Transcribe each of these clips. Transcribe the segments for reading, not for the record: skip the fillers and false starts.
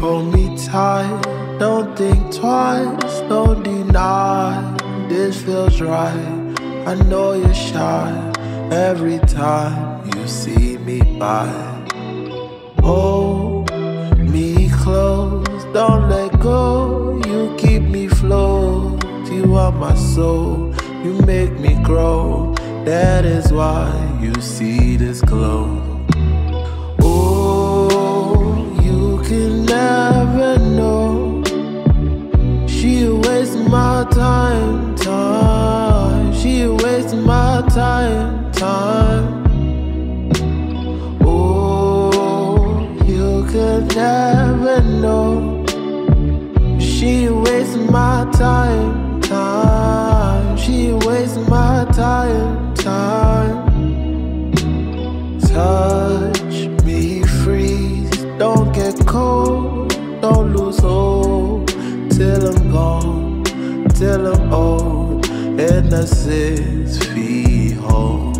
Hold me tight, don't think twice, don't deny. This feels right, I know you're shy every time you see me by. Hold me close, don't let go, you keep me float. You are my soul, you make me grow. That is why you see this glow. Oh, you can never know. She wastes my time. She wastes my time. Oh, you can never know. She wastes my time. She wastes my time. Touch me, freeze, don't get cold, don't lose hope. Till I'm gone, till I'm old, in the 6 feet hole.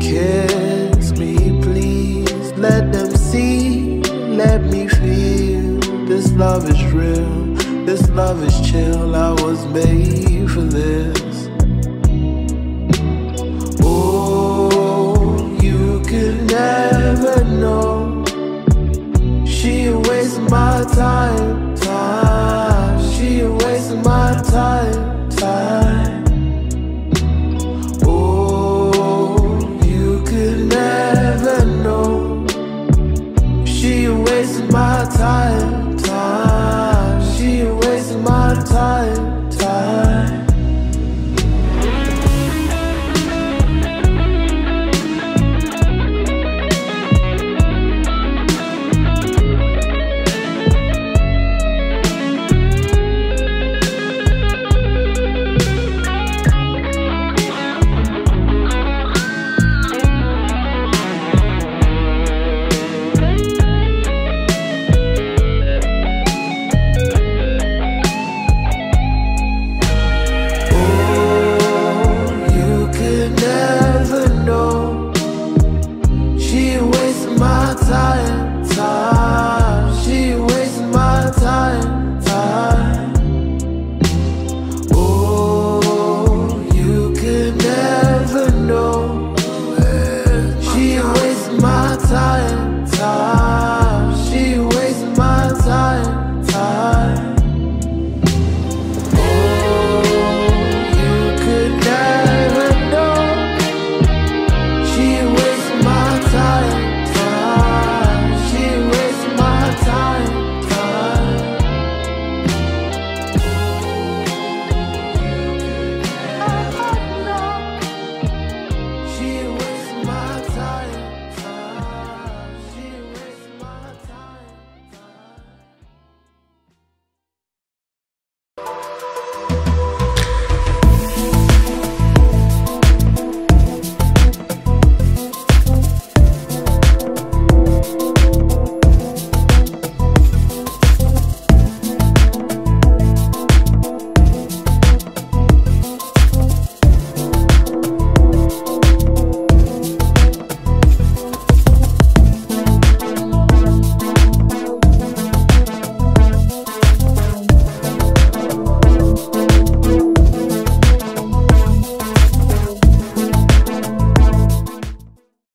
Kiss me, please, let them see, let me feel. This love is real, this love is chill, I was made for this. Never know. She wastes my time. She wastes my time. Oh, you could never know. She wastes my time.